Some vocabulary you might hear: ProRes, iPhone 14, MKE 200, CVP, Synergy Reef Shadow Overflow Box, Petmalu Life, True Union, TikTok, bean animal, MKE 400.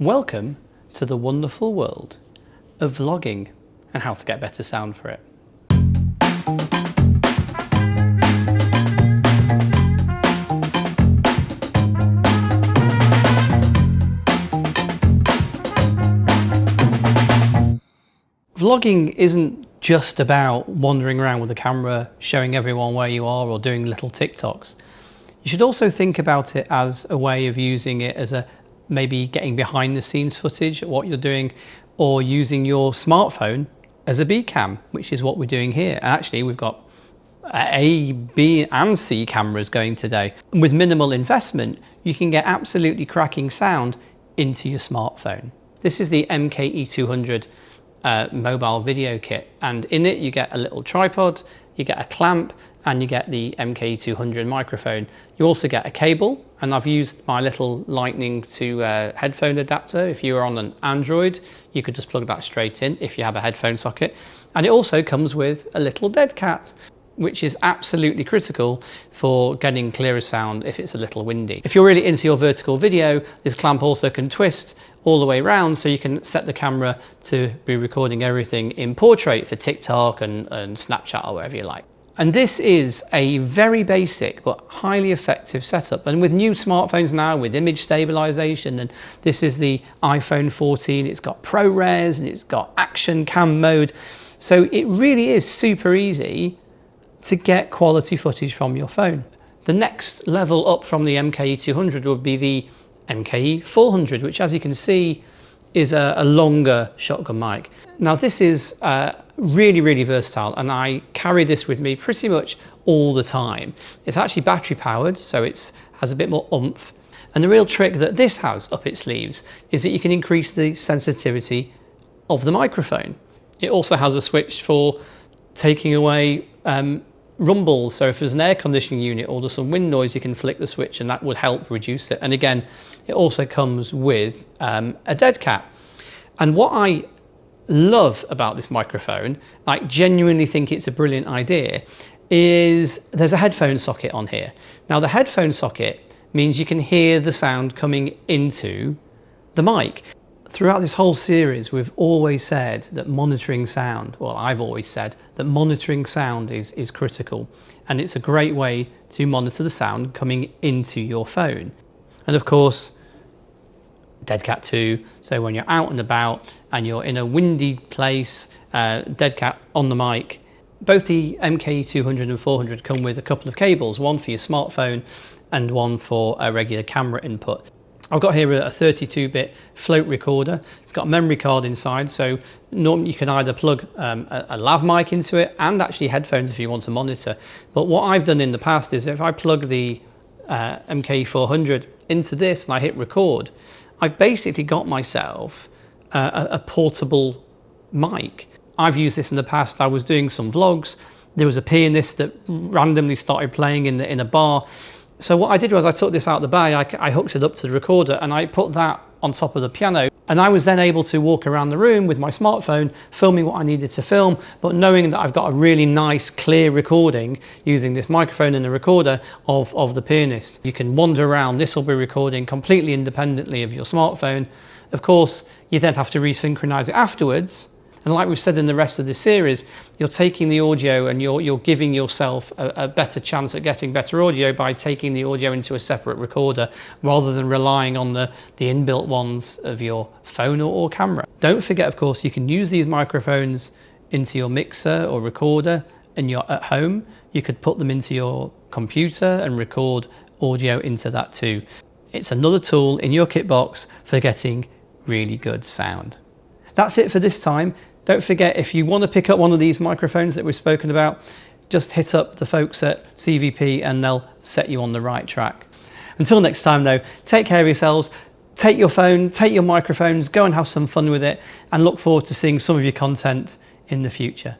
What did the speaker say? Welcome to the wonderful world of vlogging and how to get better sound for it. Vlogging isn't just about wandering around with a camera, showing everyone where you are or doing little TikToks. You should also think about it as a way of using it as maybe getting behind the scenes footage of what you're doing, or using your smartphone as a B cam, which is what we're doing here. Actually, we've got A, B and C cameras going today. With minimal investment, you can get absolutely cracking sound into your smartphone. This is the MKE 200 mobile video kit, and in it you get a little tripod, you get a clamp, and you get the MKE 200 microphone. You also get a cable, and I've used my little Lightning to headphone adapter. If you were on an Android, you could just plug that straight in if you have a headphone socket. And it also comes with a little dead cat, which is absolutely critical for getting clearer sound if it's a little windy. If you're really into your vertical video, this clamp also can twist all the way around, so you can set the camera to be recording everything in portrait for TikTok and Snapchat or whatever you like. And this is a very basic but highly effective setup. And with new smartphones now, with image stabilization, and this is the iPhone 14, it's got ProRes and it's got action cam mode. So it really is super easy to get quality footage from your phone. The next level up from the MKE 200 would be the MKE 400, which, as you can see, is a longer shotgun mic. Now this is really versatile, and I carry this with me pretty much all the time. It's actually battery powered, so it has a bit more oomph. And the real trick that this has up its sleeves is that you can increase the sensitivity of the microphone. It also has a switch for taking away rumbles, so if there's an air conditioning unit or there's some wind noise, you can flick the switch and that would help reduce it. And again, it also comes with a dead cat. And what I love about this microphone, I genuinely think it's a brilliant idea, is there's a headphone socket on here. Now the headphone socket means you can hear the sound coming into the mic. Throughout this whole series, we've always said that monitoring sound, well, I've always said that monitoring sound is critical, and it's a great way to monitor the sound coming into your phone. And of course, Dead Cat 2, so when you're out and about and you're in a windy place, Dead Cat on the mic. Both the MKE 200 and 400 come with a couple of cables, one for your smartphone and one for a regular camera input. I've got here a 32-bit float recorder. It's got a memory card inside, so normally you can either plug a lav mic into it and actually headphones if you want to monitor. But what I've done in the past is if I plug the MKE 400 into this and I hit record, I've basically got myself a portable mic. I've used this in the past. I was doing some vlogs. There was a pianist that randomly started playing in a bar. So what I did was I took this out of the bag, I hooked it up to the recorder and I put that on top of the piano, and I was then able to walk around the room with my smartphone filming what I needed to film, but knowing that I've got a really nice clear recording using this microphone and the recorder of the pianist. You can wander around, this will be recording completely independently of your smartphone. Of course, you then have to resynchronize it afterwards. And like we've said in the rest of the series, you're taking the audio and you're giving yourself a better chance at getting better audio by taking the audio into a separate recorder rather than relying on the inbuilt ones of your phone or camera. Don't forget, of course, you can use these microphones into your mixer or recorder and you're at home. You could put them into your computer and record audio into that too. It's another tool in your kit box for getting really good sound. That's it for this time. Don't forget, if you want to pick up one of these microphones that we've spoken about, just hit up the folks at CVP and they'll set you on the right track. Until next time though, take care of yourselves, take your phone, take your microphones, go and have some fun with it, and look forward to seeing some of your content in the future.